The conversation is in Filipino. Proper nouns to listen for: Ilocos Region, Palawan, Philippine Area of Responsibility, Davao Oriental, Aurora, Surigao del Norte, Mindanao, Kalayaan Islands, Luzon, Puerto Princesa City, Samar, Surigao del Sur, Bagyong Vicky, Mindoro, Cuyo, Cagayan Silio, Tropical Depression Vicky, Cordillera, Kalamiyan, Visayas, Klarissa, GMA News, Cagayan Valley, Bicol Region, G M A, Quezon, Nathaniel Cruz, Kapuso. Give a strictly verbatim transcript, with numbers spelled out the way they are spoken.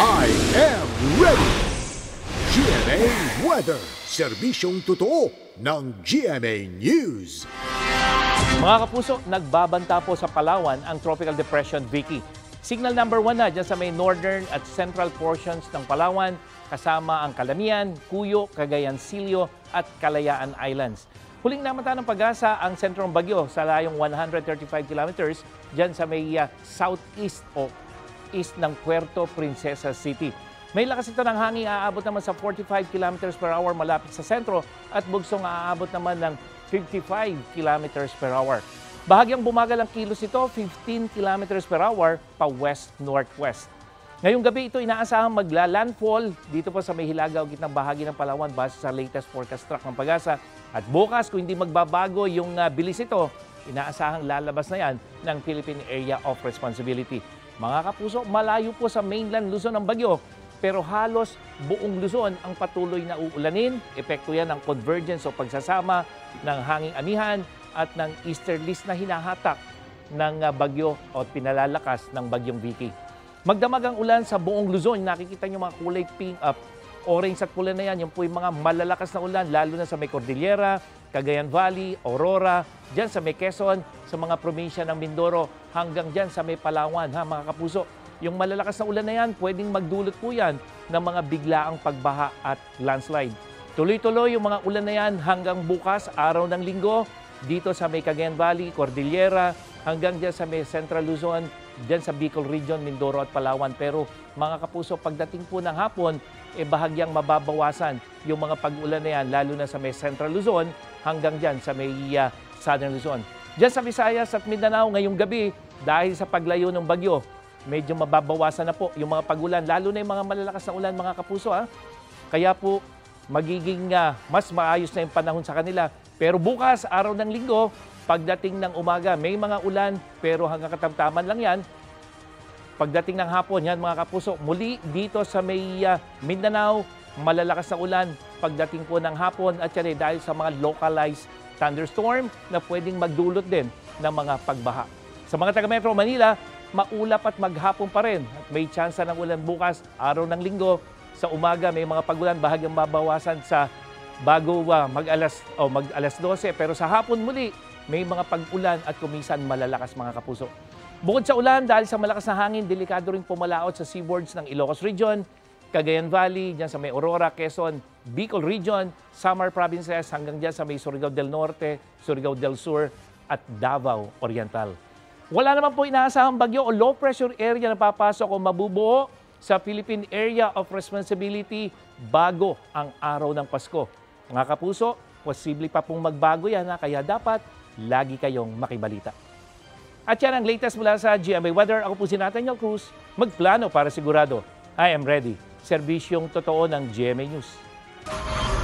I am ready! G M A Weather, serbisyong totoo ng G M A News. Mga kapuso, nagbabanta po sa Palawan ang Tropical Depression Vicky. Signal number one na dyan sa may northern at central portions ng Palawan, kasama ang Kalamiyan, Cuyo, Cagayan Silio at Kalayaan Islands. Huling namata ng pag-asa ang sentrong bagyo sa layong one hundred thirty-five kilometers dyan sa may uh, southeast o east ng Puerto Princesa City. May lakas ito ng hangin, aabot naman sa forty-five kilometers per hour malapit sa sentro at bugsong aabot naman ng fifty-five kilometers per hour. Bahagyang bumagal ang kilos ito, fifteen kilometers per hour pa west-northwest. Ngayong gabi ito inaasahang magla-landfall dito po sa may hilaga o gitnang bahagi ng Palawan base sa latest forecast track ng pag-asa. At bukas kung hindi magbabago yung uh, bilis ito, inaasahang lalabas na yan ng Philippine Area of Responsibility. Mga kapuso, malayo po sa mainland Luzon ang bagyo pero halos buong Luzon ang patuloy na uulanin. Epekto yan ng convergence o pagsasama ng hanging amihan at ng easterlies na hinahatak ng bagyo o pinalalakas ng Bagyong Vicky. Magdamag ang ulan sa buong Luzon. Nakikita nyo mga kulay pink, uh, orange at pula na yan. Yung po yung mga malalakas na ulan, lalo na sa may Cordillera, Cagayan Valley, Aurora, dyan sa may Quezon, sa mga probinsya ng Mindoro, hanggang dyan sa may Palawan, ha mga kapuso. Yung malalakas na ulan na yan, pwedeng magdulot po yan ng mga biglaang pagbaha at landslide. Tuloy-tuloy yung mga ulan na yan hanggang bukas, araw ng linggo, dito sa may Cagayan Valley, Cordillera, hanggang dyan sa may Central Luzon, dyan sa Bicol Region, Mindoro at Palawan. Pero mga kapuso, pagdating po ng hapon, eh bahagyang mababawasan yung mga pag-ulan na yan, lalo na sa may Central Luzon, hanggang dyan sa may uh, Southern Luzon. Dyan sa Visayas at Mindanao ngayong gabi, dahil sa paglayo ng bagyo, medyo mababawasan na po yung mga pag-ulan, lalo na yung mga malalakas na ulan mga kapuso. Ha? Kaya po, magiging uh, mas maayos na yung panahon sa kanila. Pero bukas, araw ng linggo, pagdating ng umaga, may mga ulan, pero hanggang katamtaman lang yan. Pagdating ng hapon, yan mga kapuso, muli dito sa may uh, Mindanao, malalakas na ulan pagdating po ng hapon at yan eh, dahil sa mga localized thunderstorm na pwedeng magdulot din ng mga pagbaha. Sa mga taga-Metro Manila, maulap at maghapon pa rin. At may tsansa ng ulan bukas, araw ng linggo. Sa umaga, may mga pag-ulan, bahagyang mabawasan sa bago uh, mag-alas o oh, mag-alas dose, pero sa hapon muli may mga pag-ulan at kumisan malalakas mga kapuso. Bukod sa ulan, dahil sa malakas na hangin, delikado ring pumalaot sa seaboards ng Ilocos Region, Cagayan Valley, diyan sa may Aurora, Quezon, Bicol Region, Samar provinces hanggang diyan sa may Surigao del Norte, Surigao del Sur at Davao Oriental. Wala naman po inaasahang bagyo o low pressure area na papasok o mabubuo sa Philippine Area of Responsibility bago ang araw ng Pasko. Mga kapuso, posible pa pong magbago yan na kaya dapat lagi kayong makibalita. At yan ang latest mula sa G M A Weather. Ako po si Nathaniel Cruz, magplano para sigurado. I am ready. Serbisyong totoo ng G M A News.